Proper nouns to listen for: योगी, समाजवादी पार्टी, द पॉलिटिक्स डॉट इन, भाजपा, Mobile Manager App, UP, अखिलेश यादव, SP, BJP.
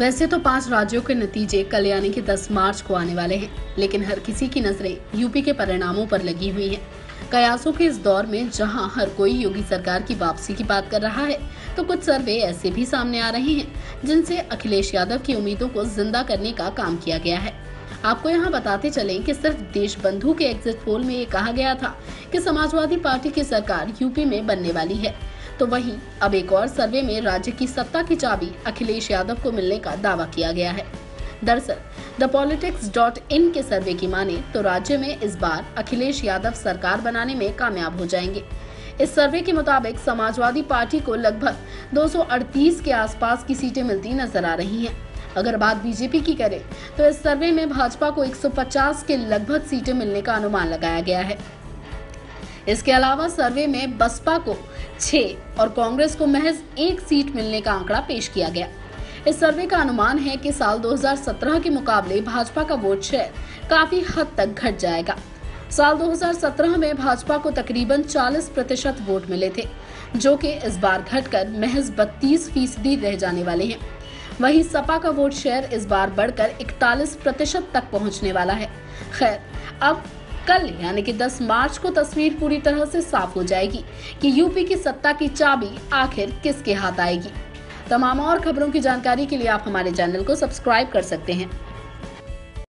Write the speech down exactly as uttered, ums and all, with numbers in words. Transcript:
वैसे तो पांच राज्यों के नतीजे कल यानी कि दस मार्च को आने वाले हैं, लेकिन हर किसी की नजरें यूपी के परिणामों पर लगी हुई हैं। कयासों के इस दौर में जहां हर कोई योगी सरकार की वापसी की बात कर रहा है, तो कुछ सर्वे ऐसे भी सामने आ रहे हैं जिनसे अखिलेश यादव की उम्मीदों को जिंदा करने का काम किया गया है। आपको यहाँ बताते चलें कि सिर्फ देश बंधु के एग्जिट पोल में ये कहा गया था कि समाजवादी पार्टी की सरकार यूपी में बनने वाली है, तो वहीं अब एक और सर्वे में राज्य की सत्ता की चाबी अखिलेश यादव को मिलने का दावा किया गया है। दरअसल द पॉलिटिक्स डॉट इन के सर्वे की माने तो राज्य में इस बार अखिलेश यादव सरकार बनाने में कामयाब हो जाएंगे। इस सर्वे के मुताबिक समाजवादी पार्टी को लगभग दो सौ अड़तीस के आसपास की सीटें मिलती नजर आ रही हैं। अगर बात बीजेपी की करें तो इस सर्वे में भाजपा को एक सौ पचास के लगभग सीटें मिलने का अनुमान लगाया गया है। इसके अलावा सर्वे में बसपा को छह और कांग्रेस को महज एक सीट मिलने का आंकड़ा पेश किया गया। इस सर्वे का अनुमान है कि साल दो हज़ार सत्रह के मुकाबले भाजपा का वोट शेयर काफी हद तक घट जाएगा। साल दो हज़ार सत्रह में भाजपा को तकरीबन चालीस प्रतिशत वोट मिले थे, जो कि इस बार घटकर महज बत्तीस फीसदी रह जाने वाले हैं। वहीं सपा का वोट शेयर इस बार बढ़कर इकतालीस प्रतिशत तक पहुंचने वाला है। खैर, अब कल यानी कि दस मार्च को तस्वीर पूरी तरह से साफ हो जाएगी कि यूपी की सत्ता की चाबी आखिर किसके हाथ आएगी। तमाम और खबरों की जानकारी के लिए आप हमारे चैनल को सब्सक्राइब कर सकते हैं।